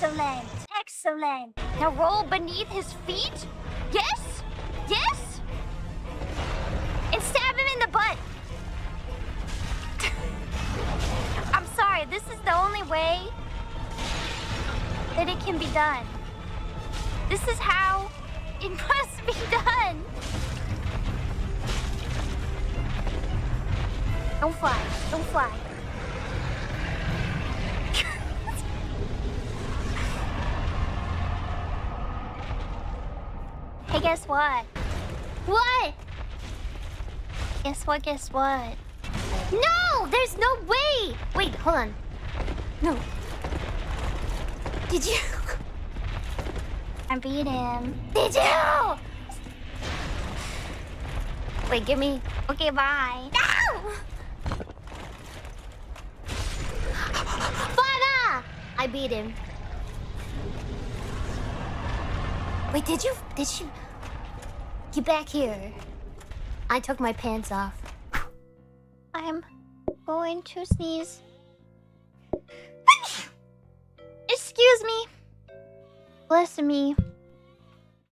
Excellent, excellent. Now roll beneath his feet. Yes, yes. And stab him in the butt. I'm sorry, this is the only way that it can be done. This is how it must be done. Don't fly, don't fly. Hey, guess what? What? Guess what, guess what? No, there's no way! Wait, hold on. No. Did you? I beat him. Did you? Wait, give me. Okay, bye. No! Fauna! I beat him. Wait, did you? Did you? Get back here. I took my pants off. I'm going to sneeze. Excuse me. Bless me.